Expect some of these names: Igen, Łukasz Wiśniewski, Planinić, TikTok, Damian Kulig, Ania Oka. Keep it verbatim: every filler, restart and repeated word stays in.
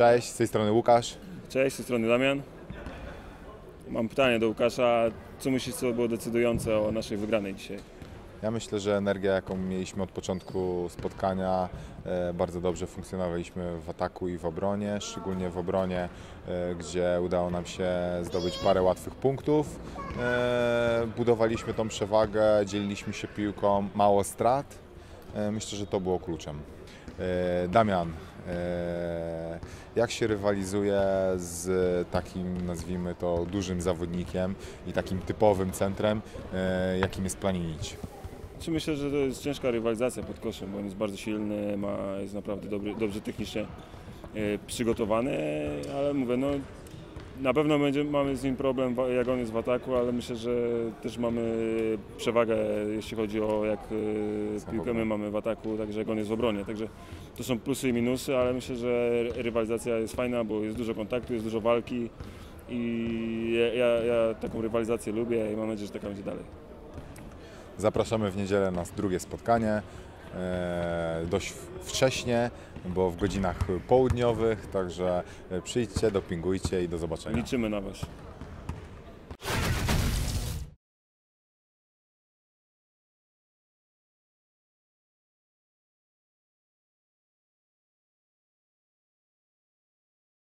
Cześć, z tej strony Łukasz. Cześć, z tej strony Damian. Mam pytanie do Łukasza. Co myślisz, co było decydujące o naszej wygranej dzisiaj? Ja myślę, że energia, jaką mieliśmy od początku spotkania, bardzo dobrze funkcjonowaliśmy w ataku i w obronie, szczególnie w obronie, gdzie udało nam się zdobyć parę łatwych punktów. Budowaliśmy tą przewagę, dzieliliśmy się piłką, mało strat. Myślę, że to było kluczem. Damian, jak się rywalizuje z takim, nazwijmy to, dużym zawodnikiem i takim typowym centrem, jakim jest Planinić? Myślę, że to jest ciężka rywalizacja pod koszem, bo on jest bardzo silny, ma, jest naprawdę dobry, dobrze technicznie przygotowany, ale mówię, no, na pewno będzie, mamy z nim problem, jak on jest w ataku, ale myślę, że też mamy przewagę, jeśli chodzi o jak piłkę my mamy w ataku, także jak on jest w obronie. Także to są plusy i minusy, ale myślę, że rywalizacja jest fajna, bo jest dużo kontaktu, jest dużo walki i ja, ja, ja taką rywalizację lubię i mam nadzieję, że taka będzie dalej. Zapraszamy w niedzielę na drugie spotkanie. Dość wcześnie, bo w godzinach południowych, także przyjdźcie, dopingujcie i do zobaczenia. Liczymy na Was.